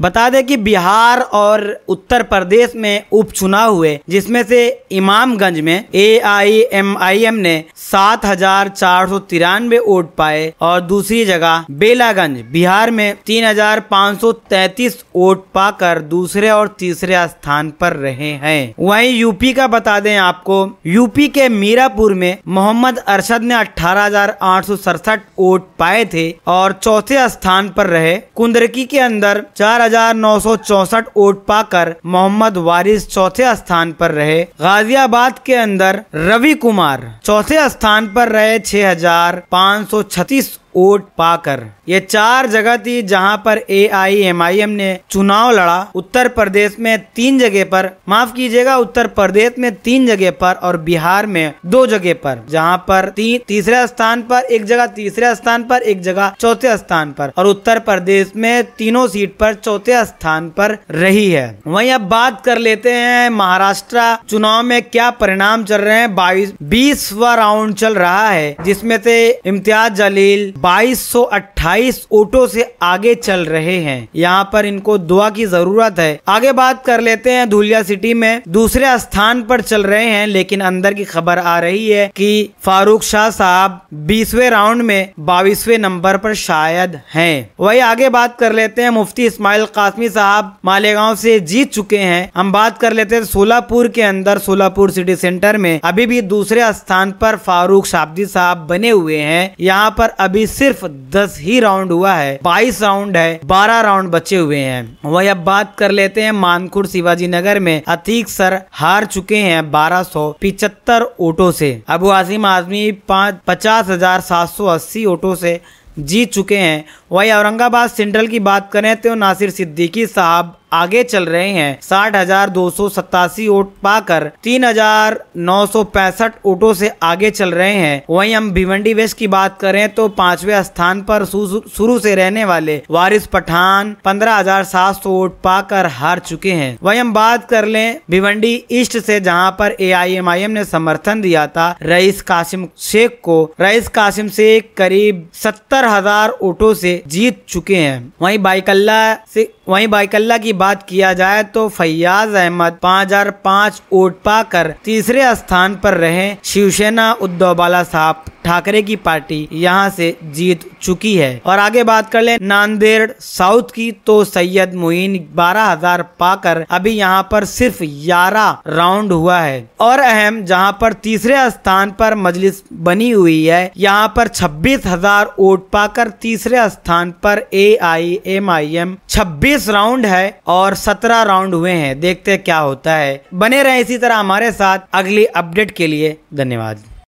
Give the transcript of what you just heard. बता दें कि बिहार और उत्तर प्रदेश में उपचुनाव हुए, जिसमें से इमामगंज में AIMIM ने 7,493 वोट पाए और दूसरी जगह बेलागंज बिहार में 3,533 वोट पाकर दूसरे और तीसरे स्थान पर रहे हैं। वहीं यूपी का बता दें आपको, यूपी के मीरापुर में मोहम्मद अर्शद ने 18,867 वोट पाए थे और चौथे स्थान पर रहे। कुंदरकी के अंदर 4,964 वोट पाकर मोहम्मद वारिस चौथे स्थान पर रहे। गाजियाबाद के अंदर रवि कुमार चौथे स्थान पर रहे 6,536 वोट पाकर। ये चार जगह थी जहां पर AIMIM ने चुनाव लड़ा। उत्तर प्रदेश में 3 जगह पर, माफ कीजिएगा, उत्तर प्रदेश में 3 जगह पर और बिहार में 2 जगह पर, जहां पर तीसरे स्थान पर एक जगह, तीसरे स्थान पर एक जगह, चौथे स्थान पर, और उत्तर प्रदेश में तीनों सीट पर चौथे स्थान पर रही है। वहीं अब बात कर लेते हैं महाराष्ट्र चुनाव में क्या परिणाम चल रहे हैं। 20वां राउंड चल रहा है, जिसमे से इम्तियाज जलील 2228 वोटों से आगे चल रहे हैं। यहाँ पर इनको दुआ की जरूरत है। आगे बात कर लेते हैं, धुलिया सिटी में दूसरे स्थान पर चल रहे हैं, लेकिन अंदर की खबर आ रही है कि फारूक शाह साहब 20वें राउंड में 22वें नंबर पर शायद हैं। वही आगे बात कर लेते हैं, मुफ्ती इस्माइल कासमी साहब मालेगांव से जीत चुके हैं। हम बात कर लेते हैं सोलापुर के अंदर, सोलापुर सिटी सेंटर में अभी भी दूसरे स्थान पर फारूक शाब्दी साहब बने हुए हैं। यहाँ पर अभी सिर्फ 10 ही राउंड हुआ है, 22 राउंड है, 12 राउंड बचे हुए हैं। वही अब बात कर लेते हैं मानखुर्द शिवाजी नगर में अतीक सर हार चुके हैं 1,275 वोटों से। अबू आजिम आजमी 50,780 वोटों से जीत चुके हैं। वही औरंगाबाद सेंट्रल की बात करें तो नासिर सिद्दीकी साहब आगे चल रहे हैं 60,287 वोट पाकर, 3,965 वोटों से आगे चल रहे हैं। वहीं हम भिवंडी वेस्ट की बात करें तो 5वें स्थान पर शुरू से रहने वाले वारिस पठान 15,700 वोट पाकर हार चुके हैं। वहीं हम बात कर लें भिवंडी ईस्ट से, जहां पर AIMIM ने समर्थन दिया था रईस कासिम शेख को। रईस कासिम शेख करीब 70,000 वोटों से जीत चुके हैं। वहीं बायकल्ला की बात किया जाए तो फैयाज अहमद 5,005 वोट पाकर तीसरे स्थान पर रहे। शिवसेना उद्धव बालासाहेब ठाकरे की पार्टी यहां से जीत चुकी है। और आगे बात कर ले नांदेड़ साउथ की तो सैयद मोहिन 12,000 पाकर अभी यहां पर सिर्फ 11 राउंड हुआ है। और अहम, जहां पर तीसरे स्थान पर मजलिस बनी हुई है, यहां पर 26,000 वोट पाकर तीसरे स्थान पर AIMIM। 26 राउंड है और 17 राउंड हुए हैं। देखते क्या होता है। बने रहे इसी तरह हमारे साथ अगली अपडेट के लिए। धन्यवाद।